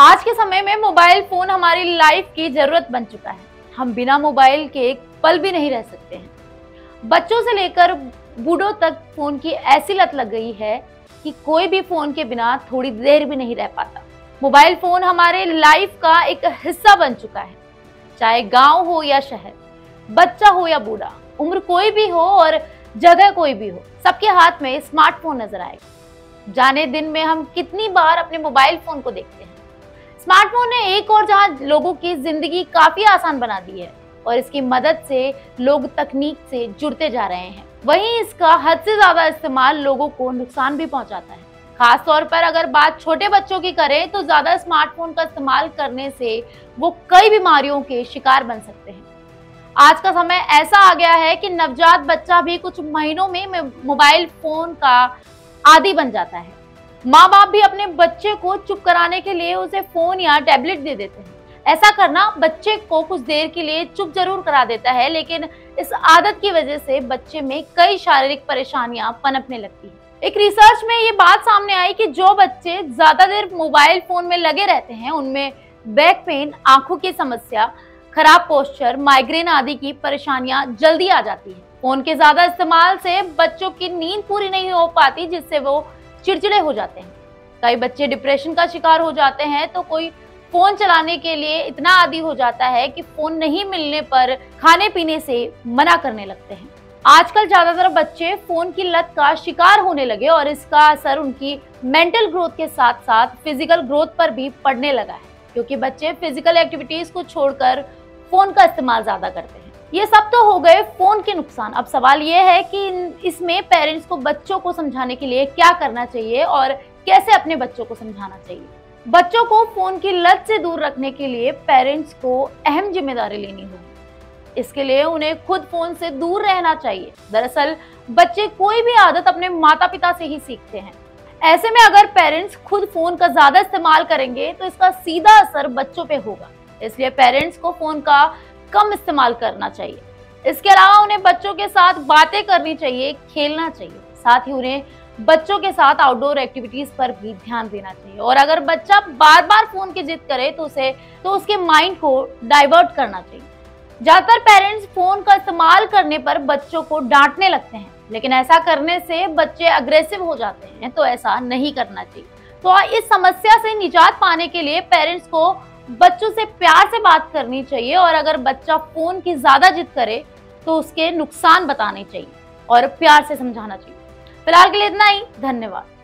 आज के समय में मोबाइल फोन हमारी लाइफ की जरूरत बन चुका है। हम बिना मोबाइल के एक पल भी नहीं रह सकते हैं। बच्चों से लेकर बूढ़ों तक फोन की ऐसी लत लग गई है कि कोई भी फोन के बिना थोड़ी देर भी नहीं रह पाता। मोबाइल फोन हमारे लाइफ का एक हिस्सा बन चुका है। चाहे गांव हो या शहर, बच्चा हो या बूढ़ा, उम्र कोई भी हो और जगह कोई भी हो, सबके हाथ में स्मार्टफोन नजर आएगा। जाने दिन में हम कितनी बार अपने मोबाइल फोन को देखते हैं। स्मार्टफोन ने एक और जहां लोगों की जिंदगी काफी आसान बना दी है और इसकी मदद से लोग तकनीक से जुड़ते जा रहे हैं, वहीं इसका हद से ज्यादा इस्तेमाल लोगों को नुकसान भी पहुंचाता है। खास तौर पर अगर बात छोटे बच्चों की करें तो ज्यादा स्मार्टफोन का इस्तेमाल करने से वो कई बीमारियों के शिकार बन सकते हैं। आज का समय ऐसा आ गया है कि नवजात बच्चा भी कुछ महीनों में मोबाइल फोन का आदी बन जाता है। माँ बाप भी अपने बच्चे को चुप कराने के लिए उसे फोन या टैबलेट दे देते हैं। ऐसा करना बच्चे को कुछ देर के लिए चुप जरूर करा देता है, लेकिन इस आदत की वजह से बच्चे में कई शारीरिक परेशानियां पनपने लगती हैं। एक रिसर्च में ये बात सामने आई कि जो बच्चे ज्यादा देर मोबाइल फोन में लगे रहते हैं, उनमें बैक पेन, आंखों की समस्या, खराब पोस्चर, माइग्रेन आदि की परेशानियां जल्दी आ जाती है। फोन के ज्यादा इस्तेमाल से बच्चों की नींद पूरी नहीं हो पाती, जिससे वो चिड़चिड़े हो जाते हैं। कई बच्चे डिप्रेशन का शिकार हो जाते हैं, तो कोई फोन चलाने के लिए इतना आदी हो जाता है कि फोन नहीं मिलने पर खाने पीने से मना करने लगते हैं। आजकल ज्यादातर बच्चे फोन की लत का शिकार होने लगे और इसका असर उनकी मेंटल ग्रोथ के साथ साथ फिजिकल ग्रोथ पर भी पड़ने लगा है, क्योंकि बच्चे फिजिकल एक्टिविटीज को छोड़कर फोन का इस्तेमाल ज्यादा करते हैं। ये सब तो हो गए फोन के नुकसान। अब सवाल ये है कि इसमें पेरेंट्स को बच्चों को समझाने के लिए क्या करना चाहिए और कैसे अपने बच्चों को समझाना चाहिए। बच्चों को फोन की लत से दूर रखने के लिए पेरेंट्स को अहम जिम्मेदारी लेनी होगी। इसके लिए उन्हें खुद फोन से दूर रहना चाहिए। दरअसल बच्चे कोई भी आदत अपने माता पिता से ही सीखते हैं। ऐसे में अगर पेरेंट्स खुद फोन का ज्यादा इस्तेमाल करेंगे तो इसका सीधा असर बच्चों पे होगा। इसलिए पेरेंट्स को फोन का कम इस्तेमाल करना चाहिए। इसके अलावा उन्हें बच्चों के साथ बातें करनी चाहिए, खेलना चाहिए। साथ ही उन्हें बच्चों के साथ आउटडोर एक्टिविटीज पर भी ध्यान देना चाहिए। और अगर बच्चा बार बार फोन की जिद करे तो उसके माइंड को डाइवर्ट करना चाहिए। ज्यादातर पेरेंट्स फोन का इस्तेमाल करने पर बच्चों को डांटने लगते हैं, लेकिन ऐसा करने से बच्चे अग्रेसिव हो जाते हैं, तो ऐसा नहीं करना चाहिए। तो इस समस्या से निजात पाने के लिए पेरेंट्स को बच्चों से प्यार से बात करनी चाहिए और अगर बच्चा फोन की ज्यादा जिद करे तो उसके नुकसान बताने चाहिए और प्यार से समझाना चाहिए। फिलहाल के लिए इतना ही, धन्यवाद।